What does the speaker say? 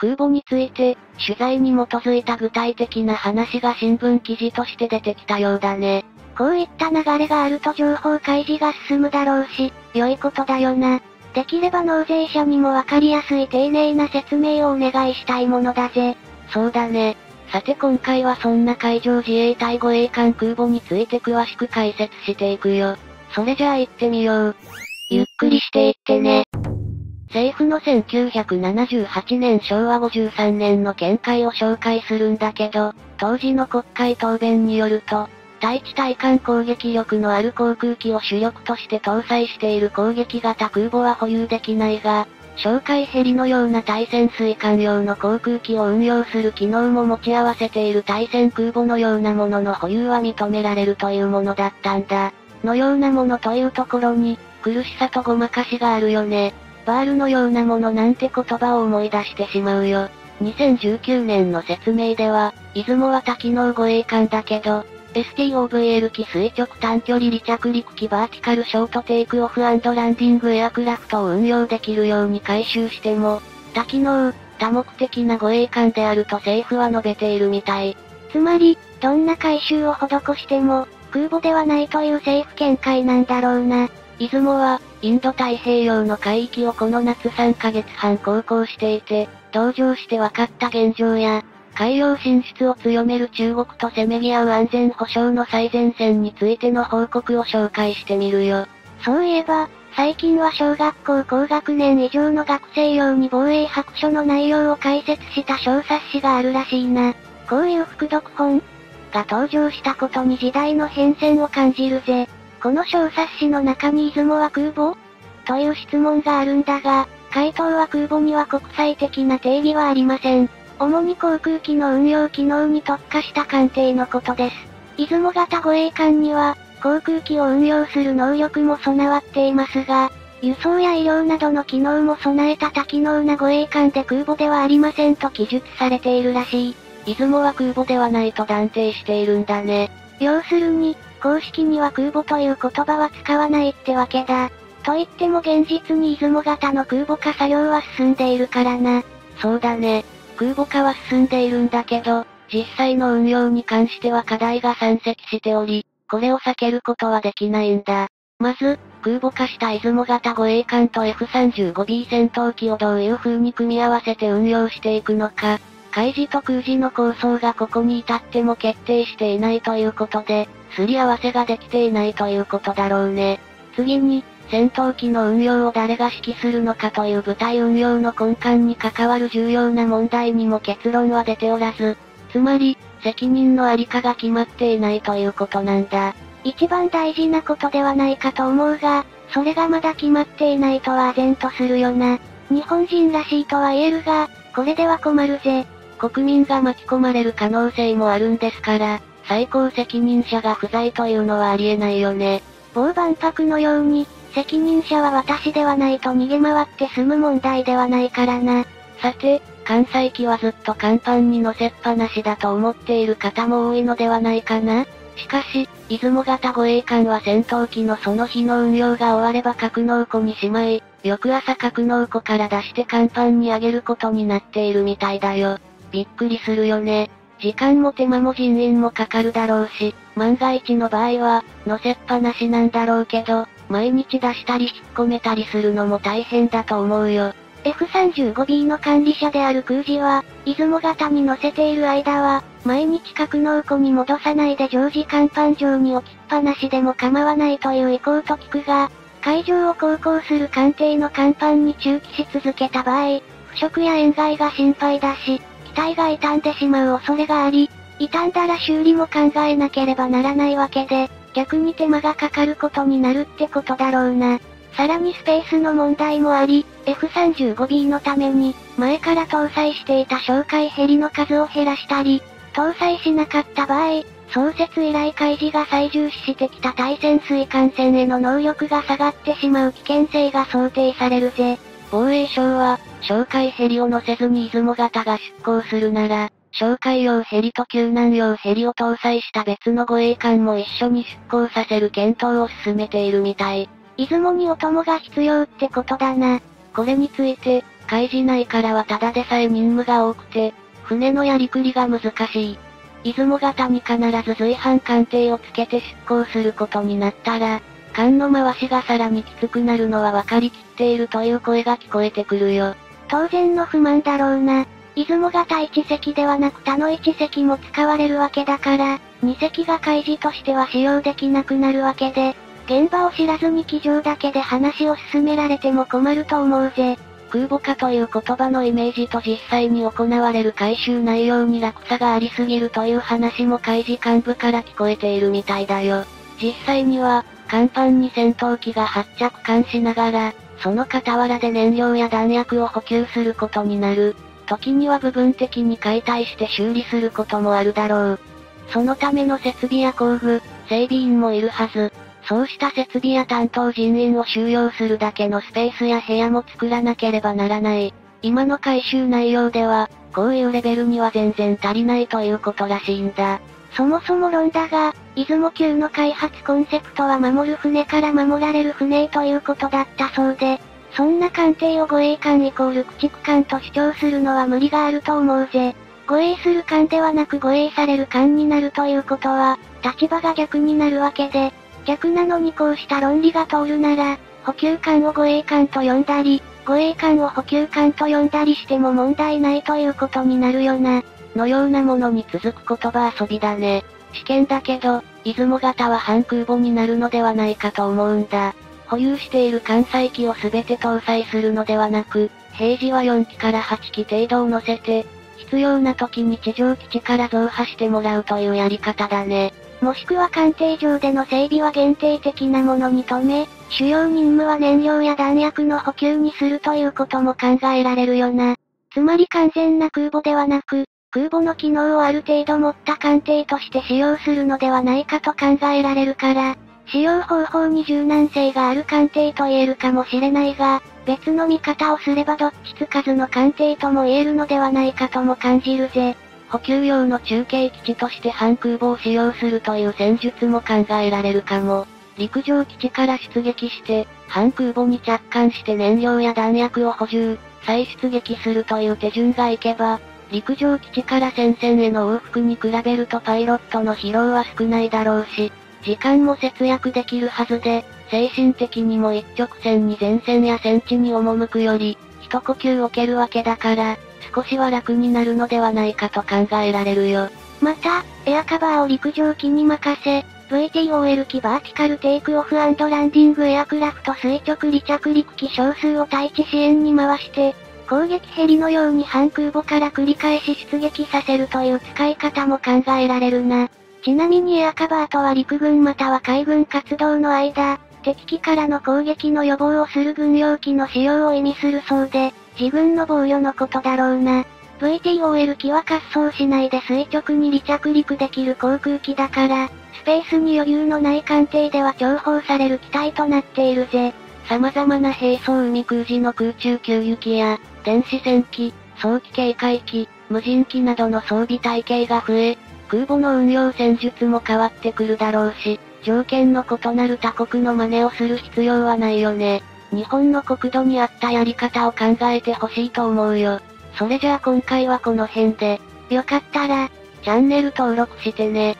空母について、取材に基づいた具体的な話が新聞記事として出てきたようだね。こういった流れがあると情報開示が進むだろうし、良いことだよな。できれば納税者にもわかりやすい丁寧な説明をお願いしたいものだぜ。そうだね。さて今回はそんな海上自衛隊護衛艦空母について詳しく解説していくよ。それじゃあ行ってみよう。ゆっくりしていってね。政府の1978年昭和53年の見解を紹介するんだけど、当時の国会答弁によると、対地対艦攻撃力のある航空機を主力として搭載している攻撃型空母は保有できないが、哨戒ヘリのような対潜水艦用の航空機を運用する機能も持ち合わせている対潜空母のようなものの保有は認められるというものだったんだ。のようなものというところに、苦しさとごまかしがあるよね。バールのようなものなんて言葉を思い出してしまうよ。2019年の説明では、出雲は多機能護衛艦だけど、STOVL 機垂直短距離離着陸機バーティカルショートテイクオフ&ランディングエアクラフトを運用できるように改修しても、多機能、多目的な護衛艦であると政府は述べているみたい。つまり、どんな改修を施しても、空母ではないという政府見解なんだろうな。出雲は、インド太平洋の海域をこの夏3ヶ月半航行していて、同乗して分かった現状や、海洋進出を強める中国とせめぎ合う安全保障の最前線についての報告を紹介してみるよ。そういえば、最近は小学校高学年以上の学生用に防衛白書の内容を解説した小冊子があるらしいな。こういう副読本が登場したことに時代の変遷を感じるぜ。この小冊子の中に出雲は空母？という質問があるんだが、回答は空母には国際的な定義はありません。主に航空機の運用機能に特化した艦艇のことです。出雲型護衛艦には、航空機を運用する能力も備わっていますが、輸送や医療などの機能も備えた多機能な護衛艦で空母ではありませんと記述されているらしい。出雲は空母ではないと断定しているんだね。要するに、公式には空母という言葉は使わないってわけだ。と言っても現実に出雲型の空母化作業は進んでいるからな。そうだね。空母化は進んでいるんだけど、実際の運用に関しては課題が山積しており、これを避けることはできないんだ。まず、空母化した出雲型護衛艦と F35B 戦闘機をどういう風に組み合わせて運用していくのか、海自と空自の構想がここに至っても決定していないということで、すり合わせができていないということだろうね。次に、戦闘機の運用を誰が指揮するのかという部隊運用の根幹に関わる重要な問題にも結論は出ておらず、つまり、責任のありかが決まっていないということなんだ。一番大事なことではないかと思うが、それがまだ決まっていないとは唖然とするよな。日本人らしいとは言えるが、これでは困るぜ。国民が巻き込まれる可能性もあるんですから、最高責任者が不在というのはありえないよね。某万博のように、責任者は私ではないと逃げ回って済む問題ではないからな。さて、艦載機はずっと甲板に乗せっぱなしだと思っている方も多いのではないかな。しかし、出雲型護衛艦は戦闘機のその日の運用が終われば格納庫にしまい、翌朝格納庫から出して甲板に上げることになっているみたいだよ。びっくりするよね。時間も手間も人員もかかるだろうし、万が一の場合は、乗せっぱなしなんだろうけど、毎日出したり引っ込めたりするのも大変だと思うよ。F35B の管理者である空自は、出雲型に乗せている間は、毎日格納庫に戻さないで常時甲板上に置きっぱなしでも構わないという意向と聞くが、海上を航行する艦艇の甲板に駐機し続けた場合、腐食や塩害が心配だし、機体が傷んでしまう恐れがあり、傷んだら修理も考えなければならないわけで、逆に手間がかかることになるってことだろうな。さらにスペースの問題もあり、F35B のために、前から搭載していた哨戒ヘリの数を減らしたり、搭載しなかった場合、創設以来海自が最重視してきた対潜水艦船への能力が下がってしまう危険性が想定されるぜ。防衛省は、哨戒ヘリを乗せずに出雲型が出航するなら、哨戒用ヘリと救難用ヘリを搭載した別の護衛艦も一緒に出航させる検討を進めているみたい。出雲にお供が必要ってことだな。これについて、海自内からはただでさえ任務が多くて、船のやりくりが難しい。出雲型に必ず随伴艦艇をつけて出航することになったら、艦の回しがさらにきつくなるのは分かりきっているという声が聞こえてくるよ。当然の不満だろうな。出雲型1隻ではなく他の1隻も使われるわけだから、2隻が海自としては使用できなくなるわけで、現場を知らずに機上だけで話を進められても困ると思うぜ。空母化という言葉のイメージと実際に行われる回収内容に落差がありすぎるという話も海自幹部から聞こえているみたいだよ。実際には、甲板に戦闘機が発着艦しながら、その傍らで燃料や弾薬を補給することになる。時には部分的に解体して修理することもあるだろう。そのための設備や工具、整備員もいるはず。そうした設備や担当人員を収容するだけのスペースや部屋も作らなければならない。今の回収内容では、こういうレベルには全然足りないということらしいんだ。そもそも論だが、出雲級の開発コンセプトは守る船から守られる船へということだったそうで、そんな艦艇を護衛艦イコール駆逐艦と主張するのは無理があると思うぜ。護衛する艦ではなく護衛される艦になるということは、立場が逆になるわけで、逆なのにこうした論理が通るなら、補給艦を護衛艦と呼んだり、護衛艦を補給艦と呼んだりしても問題ないということになるよな。のようなものに続く言葉遊びだね。試験だけど、出雲型は半空母になるのではないかと思うんだ。保有している艦載機を全て搭載するのではなく、平時は4機から8機程度を乗せて、必要な時に地上基地から増派してもらうというやり方だね。もしくは艦艇上での整備は限定的なものに留め、主要任務は燃料や弾薬の補給にするということも考えられるよな。つまり完全な空母ではなく、空母の機能をある程度持った艦艇として使用するのではないかと考えられるから、使用方法に柔軟性がある艦艇と言えるかもしれないが、別の見方をすればどっちつかずの艦艇とも言えるのではないかとも感じるぜ。補給用の中継基地として半空母を使用するという戦術も考えられるかも。陸上基地から出撃して、半空母に着艦して燃料や弾薬を補充、再出撃するという手順がいけば、陸上基地から戦線への往復に比べるとパイロットの疲労は少ないだろうし、時間も節約できるはずで、精神的にも一直線に前線や戦地に赴くより、一呼吸置けるわけだから、少しは楽になるのではないかと考えられるよ。また、エアカバーを陸上機に任せ、VTOL 機バーティカルテイクオフ&ランディングエアクラフト垂直離着陸機少数を対地支援に回して、攻撃ヘリのように半空母から繰り返し出撃させるという使い方も考えられるな。ちなみにエアカバーとは陸軍または海軍活動の間、敵機からの攻撃の予防をする軍用機の使用を意味するそうで、自軍の防御のことだろうな。VTOL 機は滑走しないで垂直に離着陸できる航空機だから、スペースに余裕のない艦艇では重宝される機体となっているぜ。様々な兵装海空時の空中給油機や、電子戦機、早期警戒機、無人機などの装備体系が増え、空母の運用戦術も変わってくるだろうし、条件の異なる他国の真似をする必要はないよね。日本の国土に合ったやり方を考えてほしいと思うよ。それじゃあ今回はこの辺で、よかったら、チャンネル登録してね。